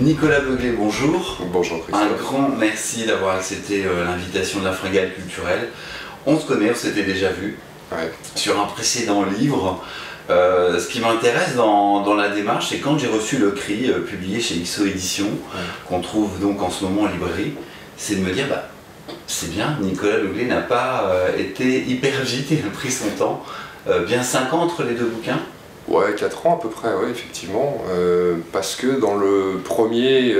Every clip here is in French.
Nicolas Beuglet, bonjour. Bonjour Christophe. Un grand merci d'avoir accepté l'invitation de la Fringale Culturelle. On se connaît, on s'était déjà vu sur un précédent livre. Ce qui m'intéresse dans la démarche, c'est quand j'ai reçu le CRI publié chez XO Édition, qu'on trouve donc en ce moment en librairie, c'est de me dire, bah, c'est bien, Nicolas Beuglet n'a pas été hyper agité, il a pris son temps, bien 5 ans entre les deux bouquins. Ouais, 4 ans à peu près, oui, effectivement, parce que dans le premier,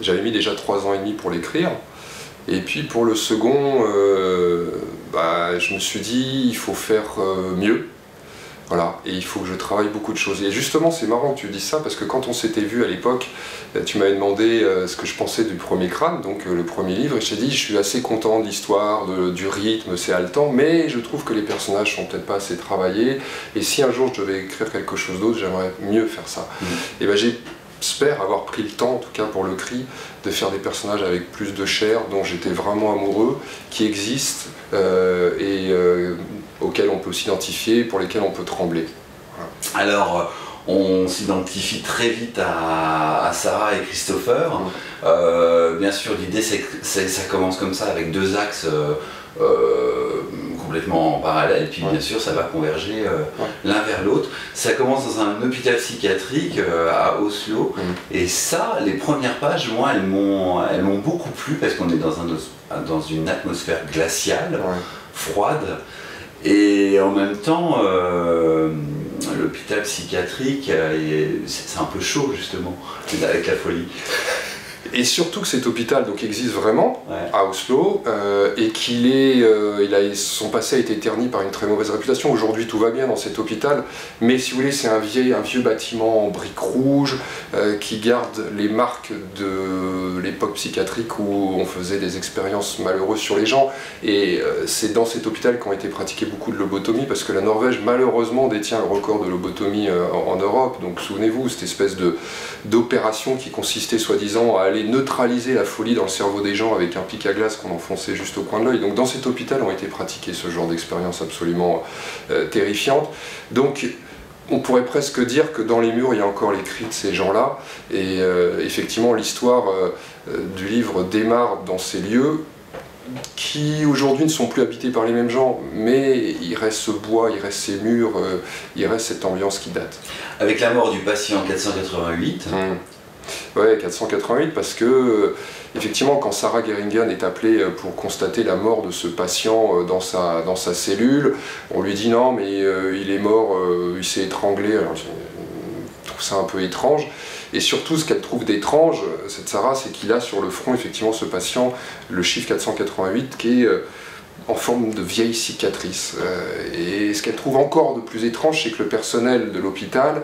j'avais mis déjà 3 ans et demi pour l'écrire, et puis pour le second, je me suis dit, il faut faire mieux. Voilà, et il faut que je travaille beaucoup de choses. Et justement, c'est marrant que tu dis ça, parce que quand on s'était vu à l'époque, tu m'avais demandé ce que je pensais du premier crâne, donc le premier livre, et je t'ai dit, je suis assez content de l'histoire, du rythme, c'est haletant, mais je trouve que les personnages sont peut-être pas assez travaillés, et si un jour je devais écrire quelque chose d'autre, j'aimerais mieux faire ça. Et ben j'espère avoir pris le temps, en tout cas pour le CRI, de faire des personnages avec plus de chair, dont j'étais vraiment amoureux, qui existent, auxquels on peut s'identifier, pour lesquels on peut trembler. Voilà. Alors, on s'identifie très vite à Sarah et Christopher. Bien sûr, l'idée, c'est que ça commence comme ça, avec 2 axes complètement en parallèle, puis bien sûr, ça va converger l'un vers l'autre. Ça commence dans un hôpital psychiatrique à Oslo, et ça, les premières pages, moi, elles m'ont beaucoup plu, parce qu'on est dans une atmosphère glaciale, froide, et en même temps, l'hôpital psychiatrique, c'est un peu chaud justement, avec la folie. Et surtout que cet hôpital donc, existe vraiment, à Oslo, et qu'il est, son passé a été terni par une très mauvaise réputation. Aujourd'hui tout va bien dans cet hôpital, mais si vous voulez c'est un vieux bâtiment en briques rouges qui garde les marques de l'époque psychiatrique où on faisait des expériences malheureuses sur les gens. Et c'est dans cet hôpital qu'ont été pratiquées beaucoup de lobotomies, parce que la Norvège malheureusement détient le record de lobotomie en Europe. Donc souvenez-vous, cette espèce d'opération qui consistait soi-disant à aller neutraliser la folie dans le cerveau des gens avec un pic à glace qu'on enfonçait juste au coin de l'œil. Donc dans cet hôpital ont été pratiquées ce genre d'expériences absolument terrifiantes. Donc on pourrait presque dire que dans les murs il y a encore les cris de ces gens-là, et effectivement l'histoire du livre démarre dans ces lieux qui aujourd'hui ne sont plus habités par les mêmes gens, mais il reste ce bois, il reste ces murs, il reste cette ambiance qui date. Avec la mort du patient 488, ouais, 488, parce que, effectivement, quand Sarah Geringan est appelée pour constater la mort de ce patient dans sa cellule, on lui dit non, mais il est mort, il s'est étranglé. Alors, je trouve ça un peu étrange. Et surtout, ce qu'elle trouve d'étrange, cette Sarah, c'est qu'il a sur le front, effectivement, ce patient, le chiffre 488, qui est en forme de vieille cicatrice. Et ce qu'elle trouve encore de plus étrange, c'est que le personnel de l'hôpital,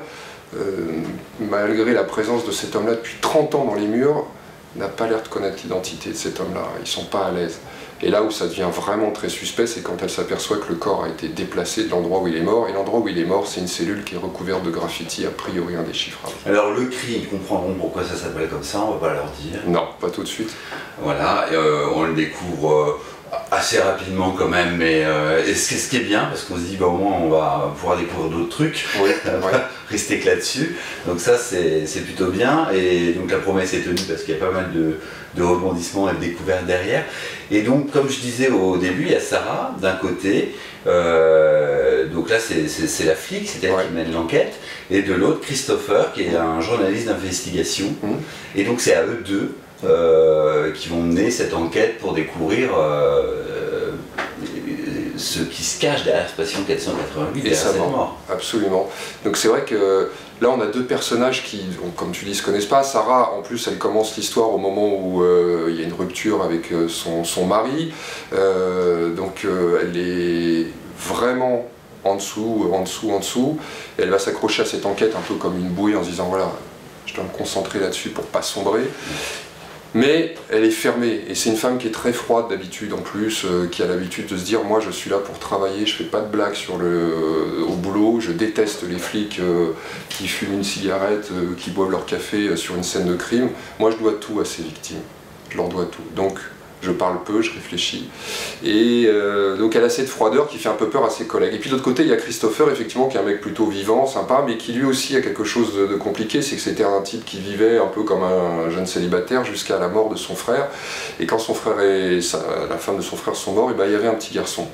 malgré la présence de cet homme-là depuis 30 ans dans les murs, n'a pas l'air de connaître l'identité de cet homme-là, ils sont pas à l'aise. Et là où ça devient vraiment très suspect, c'est quand elle s'aperçoit que le corps a été déplacé de l'endroit où il est mort, et l'endroit où il est mort, c'est une cellule qui est recouverte de graffitis, a priori indéchiffrable. Alors le CRI, ils comprendront pourquoi ça s'appelle comme ça, on va pas leur dire. Non, pas tout de suite. Voilà, on le découvre assez rapidement quand même, mais c'est ce qui est bien, parce qu'on se dit, bah, au moins on va pouvoir découvrir d'autres trucs, rester que là-dessus, donc ça c'est plutôt bien, et donc la promesse est tenue parce qu'il y a pas mal de rebondissements et de découvertes derrière. Et donc comme je disais au début, il y a Sarah d'un côté, donc là c'est la flic, c'est elle qui mène l'enquête, et de l'autre Christopher qui est un journaliste d'investigation, et donc c'est à eux deux qui vont mener cette enquête pour découvrir ce qui se cache derrière ce patient 488 et sa mort. Absolument. Donc c'est vrai que là on a 2 personnages qui, comme tu dis, se connaissent pas. Sarah, en plus, elle commence l'histoire au moment où il y a une rupture avec son mari. Donc elle est vraiment en dessous. Et elle va s'accrocher à cette enquête un peu comme une bouée en se disant voilà, je dois me concentrer là-dessus pour pas sombrer. Mais elle est fermée, et c'est une femme qui est très froide d'habitude en plus, qui a l'habitude de se dire « moi je suis là pour travailler, je fais pas de blagues au boulot, je déteste les flics qui fument une cigarette, qui boivent leur café sur une scène de crime, moi je dois tout à ces victimes, je leur dois tout. » Donc je parle peu, je réfléchis. Et donc elle a cette froideur qui fait un peu peur à ses collègues. Et puis d'autre côté, il y a Christopher, effectivement, qui est un mec plutôt vivant, sympa, mais qui lui aussi a quelque chose de compliqué, c'est que c'était un type qui vivait un peu comme un jeune célibataire jusqu'à la mort de son frère. Et quand son frère et la femme de son frère sont morts, et ben, il y avait un petit garçon.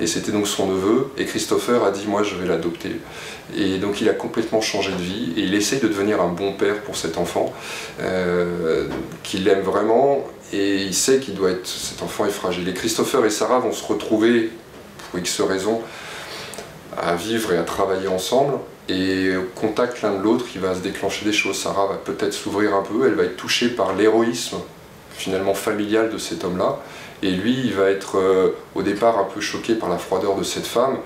Et c'était donc son neveu, et Christopher a dit « moi je vais l'adopter ». Et donc il a complètement changé de vie, et il essaye de devenir un bon père pour cet enfant, qu'il aime vraiment, et il sait qu'il doit être... cet enfant est fragile. Et Christopher et Sarah vont se retrouver, pour X raisons, à vivre et à travailler ensemble, et au contact l'un de l'autre, il va se déclencher des choses. Sarah va peut-être s'ouvrir un peu, elle va être touchée par l'héroïsme, finalement familial de cet homme-là, et lui il va être au départ un peu choqué par la froideur de cette femme,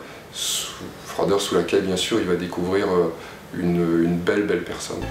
froideur sous laquelle bien sûr il va découvrir une belle personne.